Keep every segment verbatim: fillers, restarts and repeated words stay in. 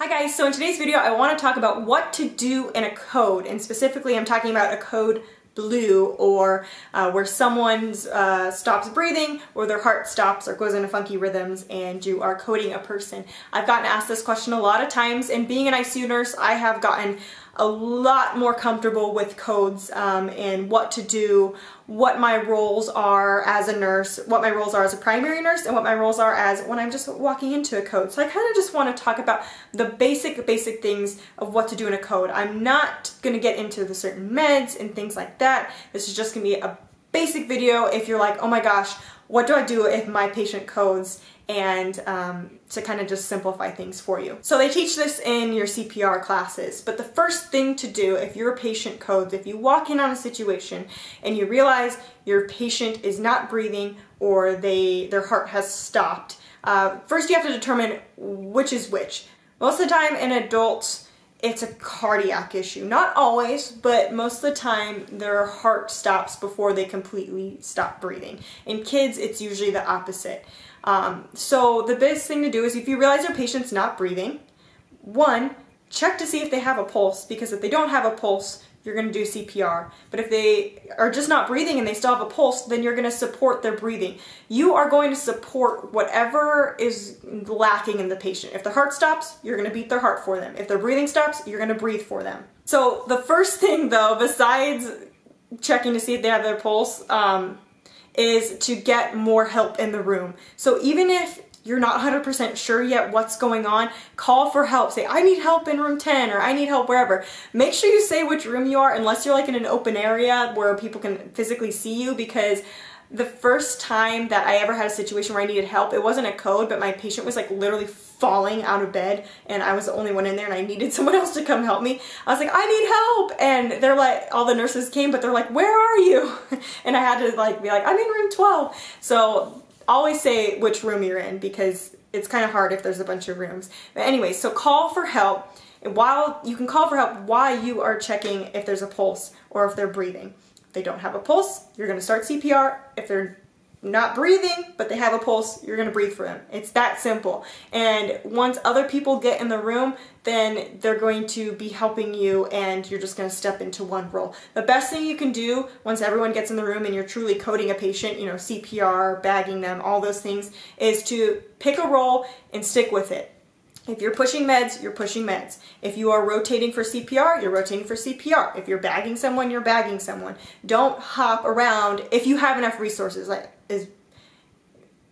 Hi guys, so in today's video I want to talk about what to do in a code, and specifically I'm talking about a code blue, or uh, where someone's uh, stops breathing or their heart stops or goes into funky rhythms and you are coding a person. I've gotten asked this question a lot of times, and being an I C U nurse I have gotten a lot more comfortable with codes um, and what to do, what my roles are as a nurse, what my roles are as a primary nurse, and what my roles are as when I'm just walking into a code. So I kind of just want to talk about the basic, basic things of what to do in a code. I'm not going to get into the certain meds and things like that. This is just going to be a basic video if you're like, oh my gosh, what do I do if my patient codes? And um, to kind of just simplify things for you. So they teach this in your C P R classes, but the first thing to do if your patient codes, if you walk in on a situation and you realize your patient is not breathing or they their heart has stopped, uh, first you have to determine which is which. Most of the time in adults, it's a cardiac issue. Not always, but most of the time their heart stops before they completely stop breathing. In kids, it's usually the opposite. Um, so the best thing to do is if you realize your patient's not breathing, one, check to see if they have a pulse, because if they don't have a pulse, you're gonna do C P R. But if they are just not breathing and they still have a pulse, then you're gonna support their breathing. You are going to support whatever is lacking in the patient. If the heart stops, you're gonna beat their heart for them. If their breathing stops, you're gonna breathe for them. So the first thing though, besides checking to see if they have their pulse, um, is to get more help in the room. So even if you're not one hundred percent sure yet what's going on, call for help. Say, I need help in room ten, or I need help wherever. Make sure you say which room you are, unless you're like in an open area where people can physically see you, because the first time that I ever had a situation where I needed help, it wasn't a code, but my patient was like literally falling out of bed and I was the only one in there and I needed someone else to come help me. I was like, I need help! And they're like, all the nurses came, but they're like, where are you? And I had to like be like, I'm in room twelve. So always say which room you're in, because it's kind of hard if there's a bunch of rooms. But anyway, so call for help. And while you can call for help while you are checking if there's a pulse or if they're breathing. If they don't have a pulse, you're going to start C P R. If they're not breathing, but they have a pulse, you're going to breathe for them. It's that simple. And once other people get in the room, then they're going to be helping you and you're just going to step into one role. The best thing you can do once everyone gets in the room and you're truly coding a patient, you know, C P R, bagging them, all those things, is to pick a role and stick with it. If you're pushing meds, you're pushing meds. If you are rotating for C P R, you're rotating for C P R. If you're bagging someone, you're bagging someone. Don't hop around if you have enough resources. Like, is,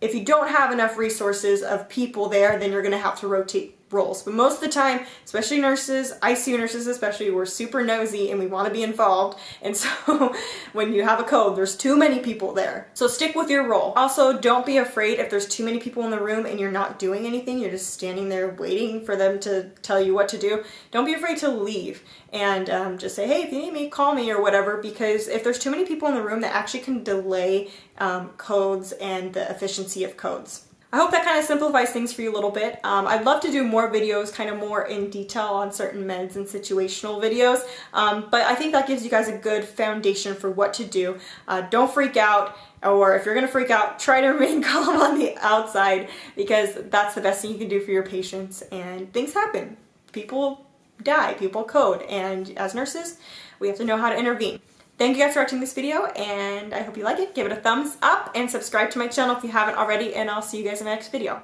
if you don't have enough resources of people there, then you're gonna have to rotate roles. But most of the time, especially nurses, I C U nurses especially, we're super nosy and we want to be involved, and so when you have a code, there's too many people there. So stick with your role. Also, don't be afraid if there's too many people in the room and you're not doing anything, you're just standing there waiting for them to tell you what to do. Don't be afraid to leave and um, just say, hey, if you need me, call me or whatever, because if there's too many people in the room, that actually can delay um, codes and the efficiency of codes. I hope that kind of simplifies things for you a little bit. Um, I'd love to do more videos, kind of more in detail on certain meds and situational videos, um, but I think that gives you guys a good foundation for what to do. Uh, don't freak out, or if you're going to freak out, try to remain calm on the outside, because that's the best thing you can do for your patients, and things happen. People die, people code, and as nurses, we have to know how to intervene. Thank you guys for watching this video, and I hope you like it. Give it a thumbs up and subscribe to my channel if you haven't already, and I'll see you guys in the next video.